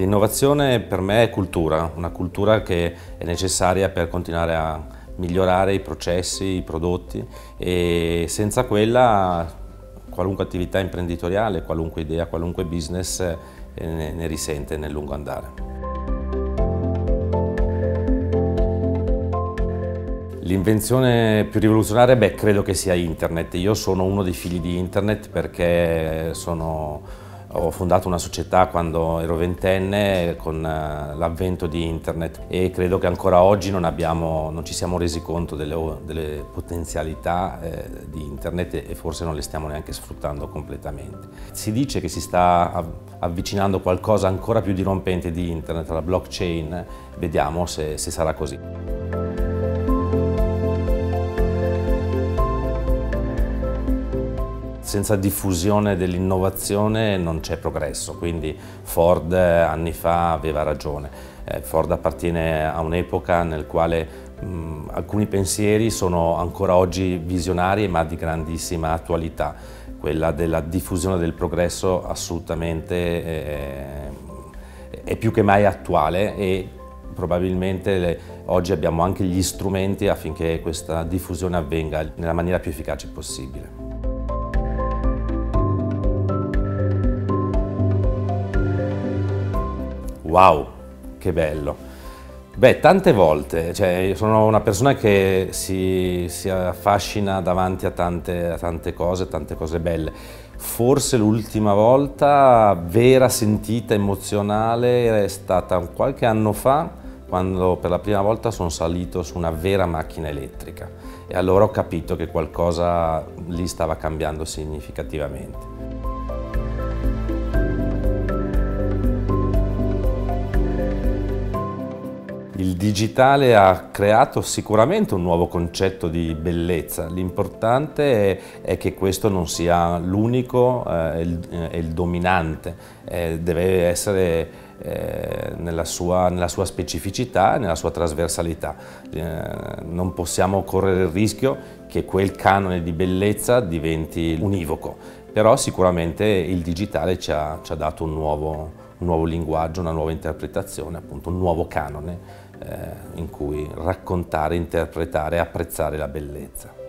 L'innovazione per me è cultura, una cultura che è necessaria per continuare a migliorare i processi, i prodotti, e senza quella qualunque attività imprenditoriale, qualunque idea, qualunque business ne risente nel lungo andare. L'invenzione più rivoluzionaria, beh, credo che sia Internet. Io sono uno dei figli di Internet perché ho fondato una società quando ero ventenne con l'avvento di Internet, e credo che ancora oggi non ci siamo resi conto delle potenzialità di Internet, e forse non le stiamo neanche sfruttando completamente. Si dice che si sta avvicinando qualcosa ancora più dirompente di Internet, la blockchain. Vediamo se sarà così. Senza diffusione dell'innovazione non c'è progresso, quindi Ford anni fa aveva ragione. Ford appartiene a un'epoca nel quale alcuni pensieri sono ancora oggi visionari ma di grandissima attualità, quella della diffusione del progresso assolutamente è più che mai attuale, e probabilmente oggi abbiamo anche gli strumenti affinché questa diffusione avvenga nella maniera più efficace possibile. Wow, che bello! Beh, tante volte, cioè, sono una persona che si affascina davanti a tante cose belle. Forse l'ultima volta vera, sentita, emozionale è stata qualche anno fa, quando per la prima volta sono salito su una vera macchina elettrica, e allora ho capito che qualcosa lì stava cambiando significativamente. Il digitale ha creato sicuramente un nuovo concetto di bellezza. L'importante è che questo non sia l'unico e il dominante, deve essere nella sua specificità e nella sua trasversalità. Non possiamo correre il rischio che quel canone di bellezza diventi univoco, però sicuramente il digitale ci ha dato un nuovo linguaggio, una nuova interpretazione, appunto un nuovo canone in cui raccontare, interpretare e apprezzare la bellezza.